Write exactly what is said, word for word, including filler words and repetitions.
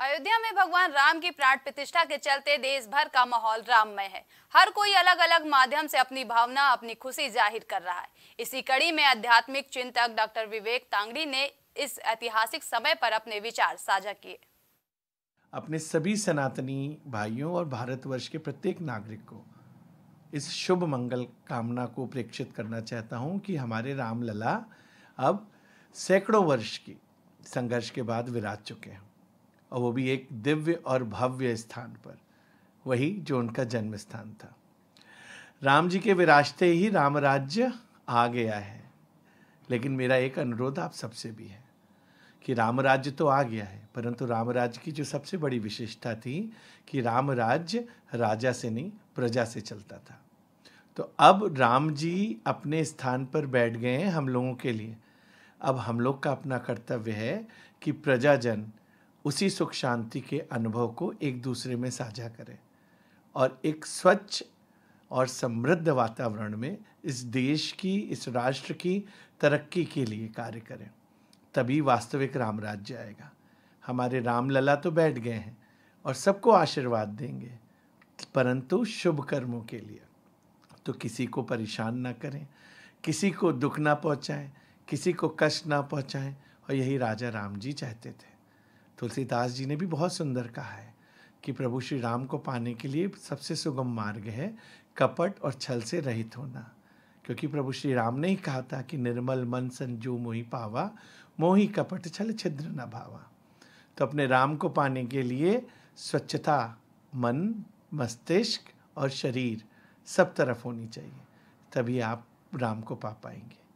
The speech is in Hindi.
अयोध्या में भगवान राम की प्राण प्रतिष्ठा के चलते देश भर का माहौल राममय है। हर कोई अलग अलग माध्यम से अपनी भावना, अपनी खुशी जाहिर कर रहा है। इसी कड़ी में आध्यात्मिक चिंतक डॉक्टर विवेक तांगड़ी ने इस ऐतिहासिक समय पर अपने विचार साझा किए। अपने सभी सनातनी भाइयों और भारतवर्ष के प्रत्येक नागरिक को इस शुभ मंगल कामना को प्रेक्षित करना चाहता हूँ कि हमारे राम लला अब सैकड़ों वर्ष की संघर्ष के बाद विराज चुके हैं, और वो भी एक दिव्य और भव्य स्थान पर, वही जो उनका जन्म स्थान था। राम जी के विराजते ही राम राज्य आ गया है, लेकिन मेरा एक अनुरोध आप सबसे भी है कि राम राज्य तो आ गया है, परंतु राम राज्य की जो सबसे बड़ी विशेषता थी कि राम राज्य राजा से नहीं प्रजा से चलता था। तो अब राम जी अपने स्थान पर बैठ गए हैं हम लोगों के लिए। अब हम लोग का अपना कर्तव्य है कि प्रजाजन उसी सुख शांति के अनुभव को एक दूसरे में साझा करें और एक स्वच्छ और समृद्ध वातावरण में इस देश की, इस राष्ट्र की तरक्की के लिए कार्य करें। तभी वास्तविक राम राज्य आएगा। हमारे राम लला तो बैठ गए हैं और सबको आशीर्वाद देंगे, परंतु शुभ कर्मों के लिए। तो किसी को परेशान ना करें, किसी को दुख ना पहुँचाएँ, किसी को कष्ट ना पहुँचाएँ, और यही राजा राम जी चाहते थे। तुलसीदास जी ने भी बहुत सुंदर कहा है कि प्रभु श्री राम को पाने के लिए सबसे सुगम मार्ग है कपट और छल से रहित होना, क्योंकि प्रभु श्री राम ने ही कहा था कि निर्मल मन संजो मोहि पावा, मोहि कपट छल छिद्र न भावा। तो अपने राम को पाने के लिए स्वच्छता मन, मस्तिष्क और शरीर सब तरफ होनी चाहिए, तभी आप राम को पा पाएंगे।